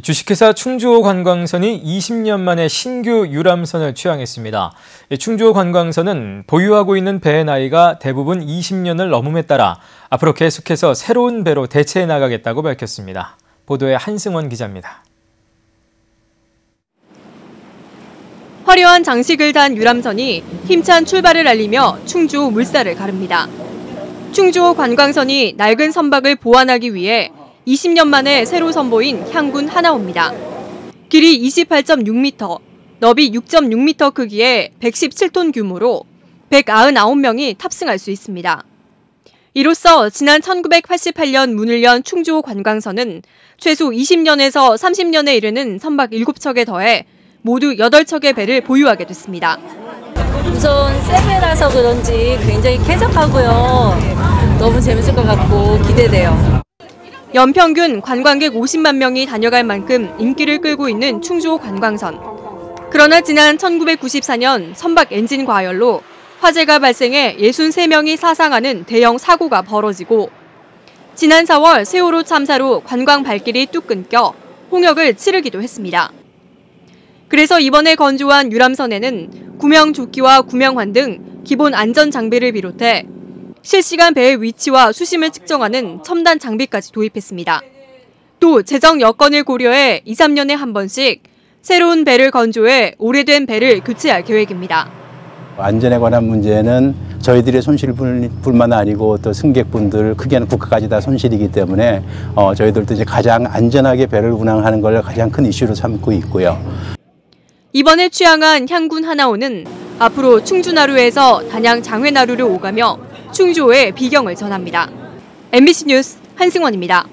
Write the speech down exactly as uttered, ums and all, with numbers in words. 주식회사 충주호 관광선이 이십 년 만에 신규 유람선을 취항했습니다. 충주호 관광선은 보유하고 있는 배의 나이가 대부분 이십 년을 넘음에 따라 앞으로 계속해서 새로운 배로 대체해 나가겠다고 밝혔습니다. 보도에 한승원 기자입니다. 화려한 장식을 단 유람선이 힘찬 출발을 알리며 충주호 물살을 가릅니다. 충주호 관광선이 낡은 선박을 보완하기 위해 이십 년 만에 새로 선보인 향군 하나호입니다. 길이 이십팔 점 육 미터, 너비 육 점 육 미터 크기의 백십칠 톤 규모로 백구십구 명이 탑승할 수 있습니다. 이로써 지난 천구백팔십팔 년 문을 연 충주호 관광선은 최소 이십 년에서 삼십 년에 이르는 선박 일곱 척에 더해 모두 여덟 척의 배를 보유하게 됐습니다. 우선 새 배라서 그런지 굉장히 쾌적하고요. 너무 재밌을 것 같고 기대돼요. 연평균 관광객 오십만 명이 다녀갈 만큼 인기를 끌고 있는 충주호 관광선. 그러나 지난 천구백구십사 년 선박 엔진 과열로 화재가 발생해 육십삼 명이 사상하는 대형 사고가 벌어지고 지난 사월 세월호 참사로 관광 발길이 뚝 끊겨 홍역을 치르기도 했습니다. 그래서 이번에 건조한 유람선에는 구명조끼와 구명환 등 기본 안전 장비를 비롯해 실시간 배의 위치와 수심을 측정하는 첨단 장비까지 도입했습니다. 또 재정 여건을 고려해 이삼 년에 한 번씩 새로운 배를 건조해 오래된 배를 교체할 계획입니다. 안전에 관한 문제는 저희들의 손실뿐만 아니고 또 승객분들 크게는 국가까지 다 손실이기 때문에 어, 저희들도 이제 가장 안전하게 배를 운항하는 걸 가장 큰 이슈로 삼고 있고요. 이번에 취항한 향군 하나호는 앞으로 충주나루에서 단양 장회나루를 오가며 충주호의 비경을 전합니다. 엠비씨 뉴스 한승원입니다.